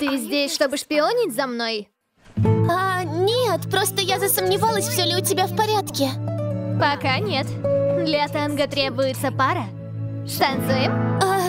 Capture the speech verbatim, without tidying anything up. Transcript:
Ты здесь, чтобы шпионить за мной? А, нет, просто я засомневалась, все ли у тебя в порядке. Пока нет. Для танго требуется пара. Танцуем? А,